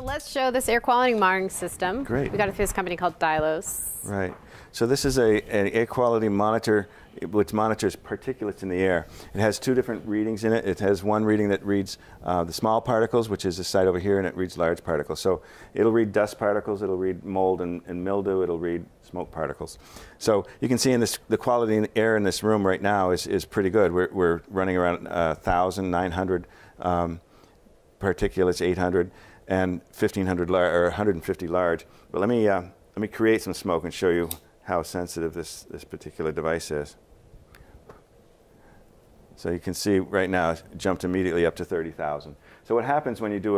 So let's show this air quality monitoring system. Great. We got it through this company called Dylos. Right. So this is an air quality monitor which monitors particulates in the air. It has two different readings in it. It has one reading that reads the small particles, which is this side over here, and it reads large particles. So it'll read dust particles, it'll read mold and mildew, it'll read smoke particles. So you can see in this, the quality in the air in this room right now is pretty good. We're running around 1,000, 900 particulates, 800, and 1,500 or 150 large. But let me create some smoke and show you how sensitive this particular device is. So you can see right now it jumped immediately up to 30,000. So what happens when you do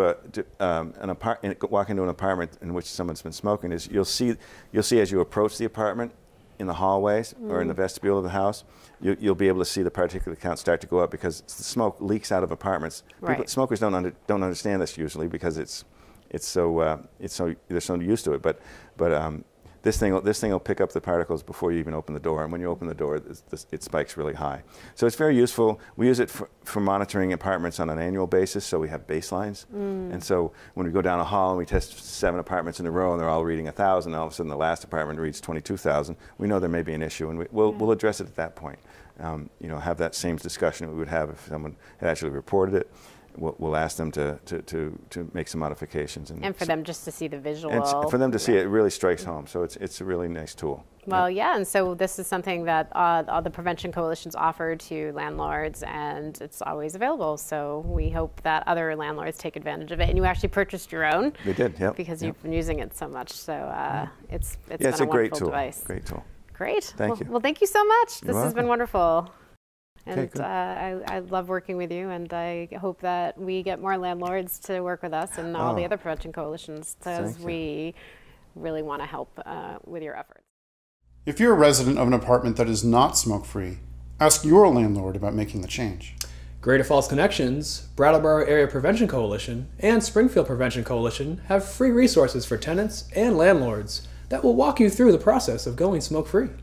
walk into an apartment in which someone's been smoking is you'll see as you approach the apartment in the hallways or in the vestibule of the house, you'll be able to see the particulate count start to go up because the smoke leaks out of apartments. Right. People, smokers don't understand this usually because it's so they're so used to it. But This thing will pick up the particles before you even open the door, and when you open the door, it spikes really high. So it's very useful. We use it for monitoring apartments on an annual basis, so we have baselines. And so when we go down a hall and we test 7 apartments in a row, and they're all reading 1,000, all of a sudden the last apartment reads 22,000. We know there may be an issue, and we'll address it at that point. You know, have that same discussion that we would have if someone had actually reported it. We'll ask them to make some modifications. And for them just to see the visual. And for them to see it really strikes home. So it's a really nice tool. Well, yeah, and so this is something that all the prevention coalitions offer to landlords, and it's always available. So we hope that other landlords take advantage of it. And you actually purchased your own. We did, yeah. Because you've been using it so much. So it's been a wonderful device. Great tool. Great. Thank you. Well, thank you so much. This has been wonderful. And I love working with you, and I hope that we get more landlords to work with us and all the other prevention coalitions, as we really want to help with your efforts. If you're a resident of an apartment that is not smoke-free, ask your landlord about making the change. Greater Falls Connections, Brattleboro Area Prevention Coalition, and Springfield Prevention Coalition have free resources for tenants and landlords that will walk you through the process of going smoke-free.